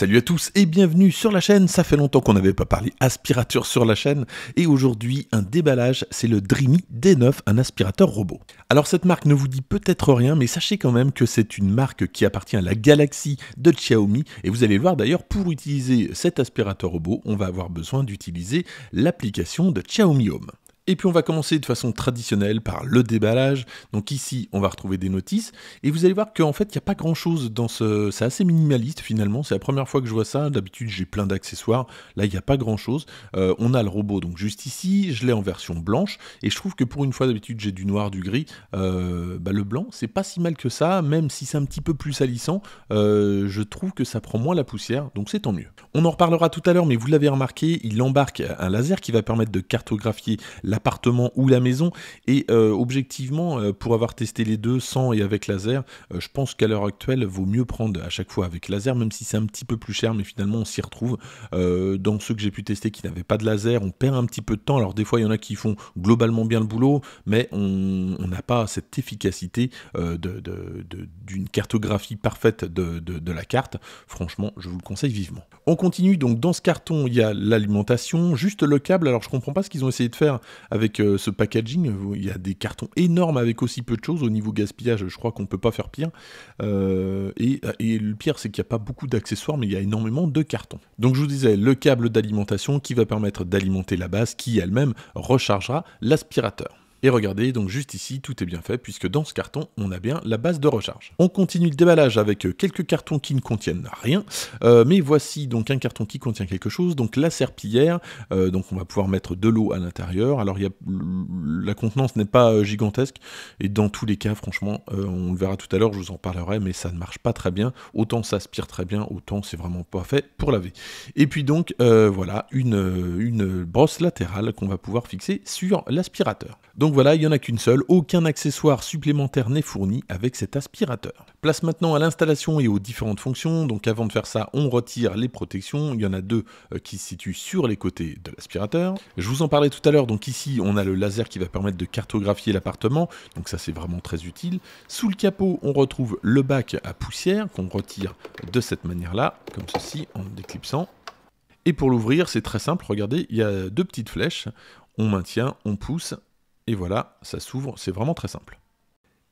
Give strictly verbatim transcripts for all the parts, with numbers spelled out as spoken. Salut à tous et bienvenue sur la chaîne. Ça fait longtemps qu'on n'avait pas parlé aspirateur sur la chaîne et aujourd'hui un déballage, c'est le DREAME D neuf, un aspirateur robot. Alors cette marque ne vous dit peut-être rien, mais sachez quand même que c'est une marque qui appartient à la galaxie de Xiaomi et vous allez voir d'ailleurs, pour utiliser cet aspirateur robot, on va avoir besoin d'utiliser l'application de Xiaomi Home. Et puis on va commencer de façon traditionnelle par le déballage. Donc ici, on va retrouver des notices. Et vous allez voir qu'en fait, il n'y a pas grand-chose dans ce... C'est assez minimaliste finalement. C'est la première fois que je vois ça. D'habitude, j'ai plein d'accessoires. Là, il n'y a pas grand-chose. Euh, on a le robot donc juste ici. Je l'ai en version blanche. Et je trouve que pour une fois, d'habitude, j'ai du noir, du gris. Euh, bah, le blanc, c'est pas si mal que ça. Même si c'est un petit peu plus salissant, euh, je trouve que ça prend moins la poussière. Donc c'est tant mieux. On en reparlera tout à l'heure, mais vous l'avez remarqué, il embarque un laser qui va permettre de cartographier la appartement ou la maison et euh, objectivement euh, pour avoir testé les deux sans et avec laser, euh, je pense qu'à l'heure actuelle vaut mieux prendre à chaque fois avec laser, même si c'est un petit peu plus cher, mais finalement on s'y retrouve. Euh, dans ceux que j'ai pu tester qui n'avaient pas de laser, on perd un petit peu de temps. Alors des fois il y en a qui font globalement bien le boulot, mais on n'a pas cette efficacité euh, de, de, de, d'une cartographie parfaite de, de, de la carte. Franchement, je vous le conseille vivement. On continue, donc dans ce carton il y a l'alimentation, juste le câble. Alors je comprends pas ce qu'ils ont essayé de faire avec euh, ce packaging. Il y a des cartons énormes avec aussi peu de choses. Au niveau gaspillage, je crois qu'on ne peut pas faire pire. Euh, et, et le pire, c'est qu'il n'y a pas beaucoup d'accessoires, mais il y a énormément de cartons. Donc je vous disais, le câble d'alimentation qui va permettre d'alimenter la base, qui elle-même rechargera l'aspirateur. Et regardez, donc juste ici, tout est bien fait, puisque dans ce carton, on a bien la base de recharge. On continue le déballage avec quelques cartons qui ne contiennent rien, euh, mais voici donc un carton qui contient quelque chose, donc la serpillière, euh, donc on va pouvoir mettre de l'eau à l'intérieur. Alors il y a, la contenance n'est pas gigantesque, et dans tous les cas, franchement, euh, on le verra tout à l'heure, je vous en parlerai, mais ça ne marche pas très bien. Autant ça aspire très bien, autant c'est vraiment pas fait pour laver. Et puis donc, euh, voilà, une, une brosse latérale qu'on va pouvoir fixer sur l'aspirateur. Donc voilà, il n'y en a qu'une seule, aucun accessoire supplémentaire n'est fourni avec cet aspirateur. Place maintenant à l'installation et aux différentes fonctions. Donc avant de faire ça, on retire les protections, il y en a deux qui se situent sur les côtés de l'aspirateur. Je vous en parlais tout à l'heure, donc ici on a le laser qui va permettre de cartographier l'appartement, donc ça c'est vraiment très utile. Sous le capot, on retrouve le bac à poussière qu'on retire de cette manière-là, comme ceci, en déclipsant. Et pour l'ouvrir, c'est très simple, regardez, il y a deux petites flèches, on maintient, on pousse. Et voilà, ça s'ouvre, c'est vraiment très simple.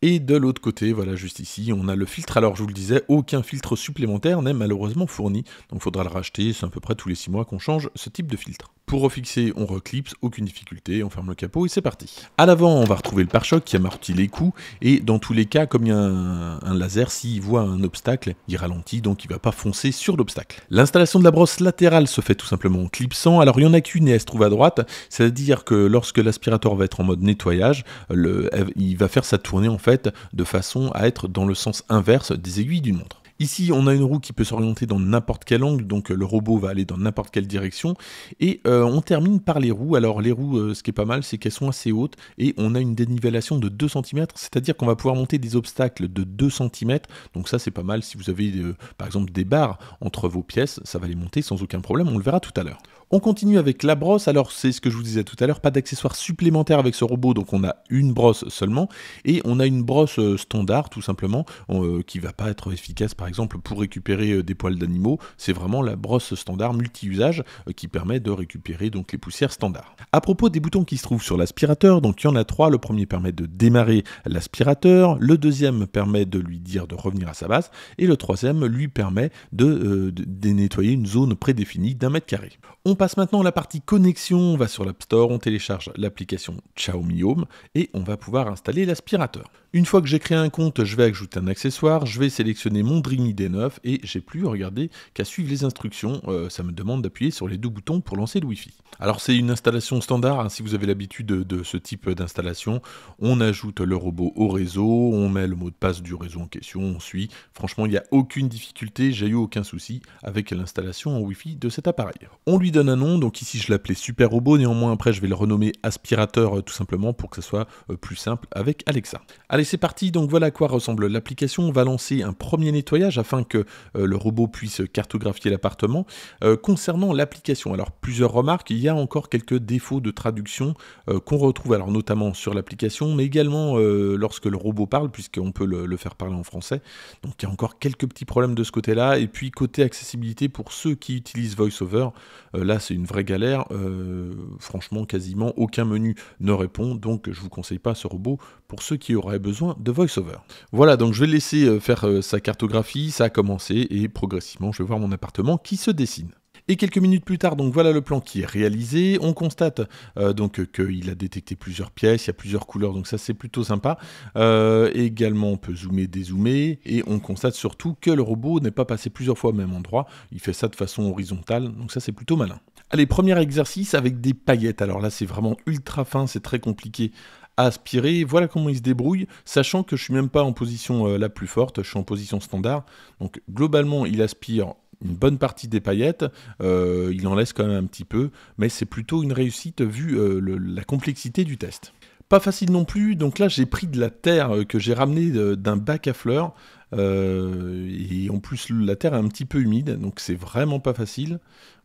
Et de l'autre côté, voilà, juste ici, on a le filtre. Alors, je vous le disais, aucun filtre supplémentaire n'est malheureusement fourni. Donc, il faudra le racheter, c'est à peu près tous les six mois qu'on change ce type de filtre. Pour refixer, on reclipse, aucune difficulté, on ferme le capot et c'est parti. À l'avant, on va retrouver le pare-choc qui amortit les coups. Et dans tous les cas, comme il y a un, un laser, s'il voit un obstacle, il ralentit, donc il ne va pas foncer sur l'obstacle. L'installation de la brosse latérale se fait tout simplement en clipsant. Alors, il n'y en a qu'une et elle se trouve à droite. C'est-à-dire que lorsque l'aspirateur va être en mode nettoyage, le, il va faire sa tournée en fait de façon à être dans le sens inverse des aiguilles d'une montre. Ici, on a une roue qui peut s'orienter dans n'importe quel angle, donc le robot va aller dans n'importe quelle direction. Et euh, on termine par les roues. Alors les roues, euh, ce qui est pas mal, c'est qu'elles sont assez hautes et on a une dénivellation de deux centimètres, c'est-à-dire qu'on va pouvoir monter des obstacles de deux centimètres. Donc ça, c'est pas mal. Si vous avez euh, par exemple des barres entre vos pièces, ça va les monter sans aucun problème, on le verra tout à l'heure. On continue avec la brosse. Alors c'est ce que je vous disais tout à l'heure, pas d'accessoires supplémentaires avec ce robot, donc on a une brosse seulement et on a une brosse standard tout simplement euh, qui va pas être efficace par exemple pour récupérer des poils d'animaux. C'est vraiment la brosse standard multi-usage euh, qui permet de récupérer donc les poussières standards. À propos des boutons qui se trouvent sur l'aspirateur, donc il y en a trois. Le premier permet de démarrer l'aspirateur, le deuxième permet de lui dire de revenir à sa base et le troisième lui permet de, euh, de nettoyer une zone prédéfinie d'un mètre carré. On On passe maintenant à la partie connexion. On va sur l'App Store, on télécharge l'application Xiaomi Home et on va pouvoir installer l'aspirateur. Une fois que j'ai créé un compte, je vais ajouter un accessoire, je vais sélectionner mon DREAME D neuf et j'ai plus, regardez, qu'à suivre les instructions. Euh, ça me demande d'appuyer sur les deux boutons pour lancer le Wi-Fi. Alors c'est une installation standard, hein, si vous avez l'habitude de, de ce type d'installation. On ajoute le robot au réseau, on met le mot de passe du réseau en question, on suit. Franchement, il n'y a aucune difficulté, j'ai eu aucun souci avec l'installation en Wi-Fi de cet appareil. On lui donne un nom, donc ici je l'appelais Super Robot, néanmoins après je vais le renommer aspirateur euh, tout simplement pour que ce soit euh, plus simple avec Alexa. Allez, c'est parti. Donc voilà à quoi ressemble l'application. On va lancer un premier nettoyage afin que euh, le robot puisse cartographier l'appartement. Euh, concernant l'application, alors plusieurs remarques. Il y a y a encore quelques défauts de traduction euh, qu'on retrouve alors notamment sur l'application, mais également euh, lorsque le robot parle, puisqu'on peut le, le faire parler en français. Donc il y a encore quelques petits problèmes de ce côté-là. Et puis côté accessibilité, pour ceux qui utilisent VoiceOver, euh, là c'est une vraie galère. Euh, franchement, quasiment aucun menu ne répond, donc je vous conseille pas ce robot pour ceux qui auraient besoin de VoiceOver. Voilà, donc je vais laisser faire sa cartographie, ça a commencé, et progressivement je vais voir mon appartement qui se dessine. Et quelques minutes plus tard, donc voilà le plan qui est réalisé. On constate euh, donc qu'il a détecté plusieurs pièces, il y a plusieurs couleurs, donc ça c'est plutôt sympa. Euh, également, on peut zoomer, dézoomer, et on constate surtout que le robot n'est pas passé plusieurs fois au même endroit. Il fait ça de façon horizontale, donc ça c'est plutôt malin. Allez, premier exercice avec des paillettes. Alors là, c'est vraiment ultra fin, c'est très compliqué à aspirer. Voilà comment il se débrouille, sachant que je suis même pas en position euh, la plus forte, je suis en position standard. Donc globalement, il aspire une bonne partie des paillettes, euh, il en laisse quand même un petit peu, mais c'est plutôt une réussite vu euh, le, la complexité du test. Pas facile non plus, donc là j'ai pris de la terre que j'ai ramenée d'un bac à fleurs, euh, et en plus la terre est un petit peu humide, donc c'est vraiment pas facile.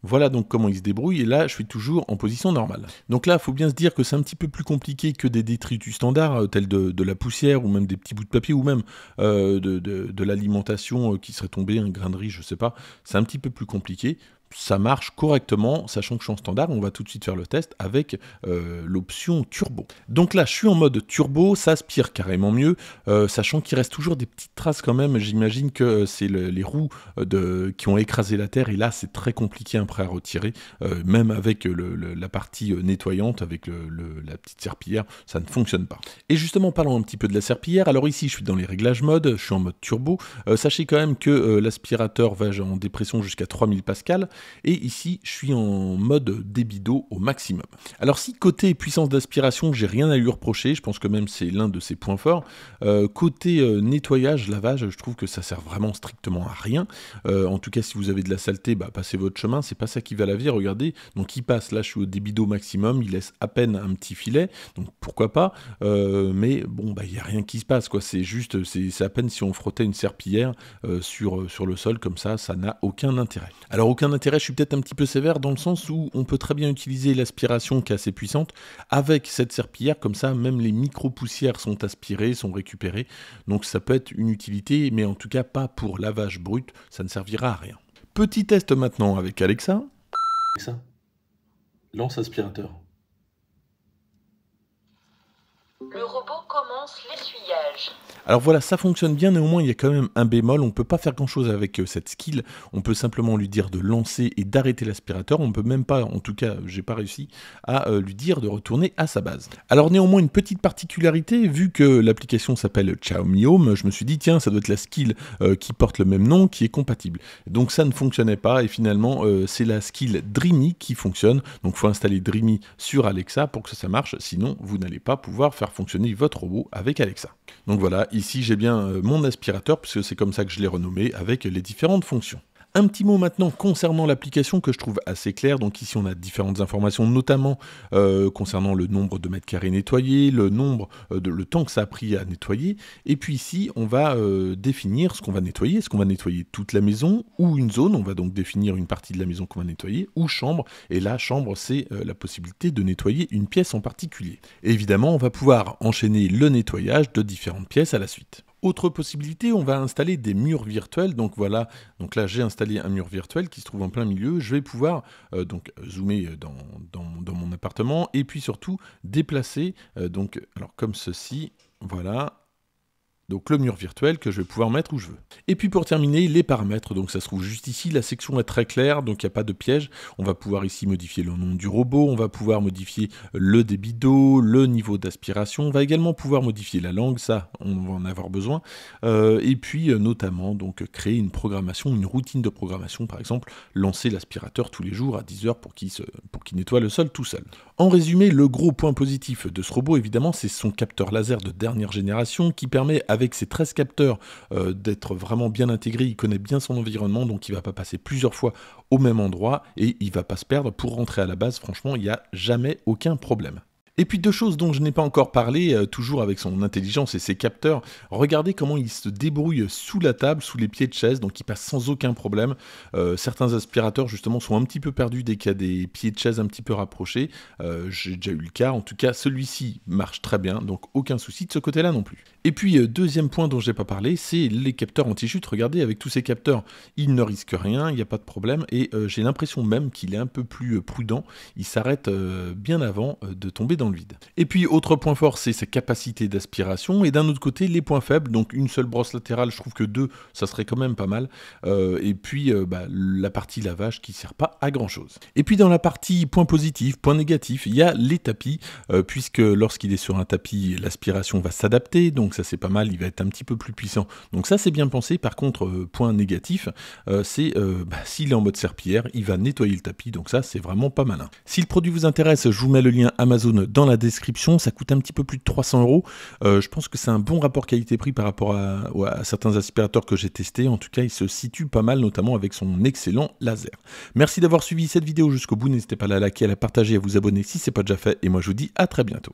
Voilà donc comment il se débrouille, et là je suis toujours en position normale. Donc là il faut bien se dire que c'est un petit peu plus compliqué que des détritus standards, tels de, de la poussière, ou même des petits bouts de papier, ou même euh, de, de, de l'alimentation qui serait tombée, un grain de riz, je sais pas, c'est un petit peu plus compliqué. Ça marche correctement, sachant que je suis en standard. On va tout de suite faire le test avec euh, l'option turbo. Donc là, je suis en mode turbo, ça aspire carrément mieux, euh, sachant qu'il reste toujours des petites traces quand même. J'imagine que c'est le, les roues de, qui ont écrasé la terre, et là, c'est très compliqué après à retirer, euh, même avec le, le, la partie nettoyante, avec le, le, la petite serpillière, ça ne fonctionne pas. Et justement, parlons un petit peu de la serpillière. Alors ici, je suis dans les réglages mode, je suis en mode turbo. Euh, sachez quand même que euh, l'aspirateur va en dépression jusqu'à trois mille pascals. Et ici, je suis en mode débit d'eau au maximum. Alors si côté puissance d'aspiration, j'ai rien à lui reprocher, je pense que même c'est l'un de ses points forts. Euh, côté euh, nettoyage, lavage, je trouve que ça sert vraiment strictement à rien. Euh, en tout cas, si vous avez de la saleté, bah, passez votre chemin, c'est pas ça qui va laver, regardez. Donc il passe, là je suis au débit d'eau maximum, il laisse à peine un petit filet, donc pourquoi pas. Euh, mais bon, bah, il n'y a rien qui se passe, quoi. C'est juste, c'est à peine si on frottait une serpillière euh, sur, euh, sur le sol, comme ça, ça n'a aucun intérêt. Alors aucun intérêt, je suis peut-être un petit peu sévère dans le sens où on peut très bien utiliser l'aspiration qui est assez puissante avec cette serpillière, comme ça même les micro-poussières sont aspirées, sont récupérées, donc ça peut être une utilité, mais en tout cas pas pour lavage brut, ça ne servira à rien. Petit test maintenant avec Alexa. Alexa, lance aspirateur. Le robot commence l'essuyage. Alors voilà, ça fonctionne bien, néanmoins il y a quand même un bémol, on ne peut pas faire grand chose avec euh, cette skill, on peut simplement lui dire de lancer et d'arrêter l'aspirateur, on ne peut même pas, en tout cas j'ai pas réussi, à euh, lui dire de retourner à sa base. Alors néanmoins une petite particularité, vu que l'application s'appelle Xiaomi Home, je me suis dit tiens ça doit être la skill euh, qui porte le même nom, qui est compatible. Donc ça ne fonctionnait pas et finalement euh, c'est la skill DREAME qui fonctionne, donc il faut installer DREAME sur Alexa pour que ça marche, sinon vous n'allez pas pouvoir faire fonctionner votre robot avec Alexa. Donc voilà, ici j'ai bien euh, mon aspirateur, puisque c'est comme ça que je l'ai renommé, avec les différentes fonctions. Un petit mot maintenant concernant l'application que je trouve assez claire. Donc ici on a différentes informations, notamment euh, concernant le nombre de mètres carrés nettoyés, le nombre euh, de le temps que ça a pris à nettoyer. Et puis ici on va euh, définir ce qu'on va nettoyer. Est-ce qu'on va nettoyer toute la maison ou une zone? On va donc définir une partie de la maison qu'on va nettoyer, ou chambre. Et la chambre, c'est euh, la possibilité de nettoyer une pièce en particulier. Et évidemment, on va pouvoir enchaîner le nettoyage de différentes pièces à la suite. Autre possibilité, on va installer des murs virtuels. Donc voilà, donc là j'ai installé un mur virtuel qui se trouve en plein milieu. Je vais pouvoir euh, donc zoomer dans, dans, dans mon appartement et puis surtout déplacer. Euh, donc alors comme ceci, voilà. Donc le mur virtuel que je vais pouvoir mettre où je veux. Et puis pour terminer, les paramètres, donc ça se trouve juste ici, la section est très claire, donc il n'y a pas de piège. On va pouvoir ici modifier le nom du robot, on va pouvoir modifier le débit d'eau, le niveau d'aspiration, on va également pouvoir modifier la langue, ça on va en avoir besoin. Euh, et puis notamment donc créer une programmation, une routine de programmation, par exemple lancer l'aspirateur tous les jours à dix heures pour qu'il se, pour qu'il nettoie le sol tout seul. En résumé, le gros point positif de ce robot évidemment c'est son capteur laser de dernière génération qui permet avec Avec ses treize capteurs euh, d'être vraiment bien intégré, il connaît bien son environnement, donc il ne va pas passer plusieurs fois au même endroit et il ne va pas se perdre pour rentrer à la base. Franchement, il n'y a jamais aucun problème. Et puis deux choses dont je n'ai pas encore parlé, euh, toujours avec son intelligence et ses capteurs, regardez comment il se débrouille sous la table, sous les pieds de chaise, donc il passe sans aucun problème. Euh, certains aspirateurs justement sont un petit peu perdus dès qu'il y a des pieds de chaise un petit peu rapprochés, euh, j'ai déjà eu le cas, en tout cas celui-ci marche très bien, donc aucun souci de ce côté-là non plus. Et puis euh, deuxième point dont je n'ai pas parlé, c'est les capteurs anti-chute. Regardez, avec tous ces capteurs, il ne risque rien, il n'y a pas de problème, et euh, j'ai l'impression même qu'il est un peu plus euh, prudent, il s'arrête euh, bien avant euh, de tomber dans le vide. Et puis autre point fort, c'est sa capacité d'aspiration, et d'un autre côté les points faibles, donc une seule brosse latérale, je trouve que deux ça serait quand même pas mal, euh, et puis euh, bah, la partie lavage qui sert pas à grand chose. Et puis dans la partie point positif, point négatif, il y a les tapis, euh, puisque lorsqu'il est sur un tapis l'aspiration va s'adapter, donc ça c'est pas mal, il va être un petit peu plus puissant, donc ça c'est bien pensé. Par contre euh, point négatif, euh, c'est euh, bah, s'il est en mode serpillière, il va nettoyer le tapis, donc ça c'est vraiment pas malin. Si le produit vous intéresse, je vous mets le lien Amazon dans la description, ça coûte un petit peu plus de trois cents euros. Je pense que c'est un bon rapport qualité-prix par rapport à, à certains aspirateurs que j'ai testés. En tout cas, il se situe pas mal, notamment avec son excellent laser. Merci d'avoir suivi cette vidéo jusqu'au bout. N'hésitez pas à la liker, à la partager, à vous abonner si ce n'est pas déjà fait. Et moi, je vous dis à très bientôt.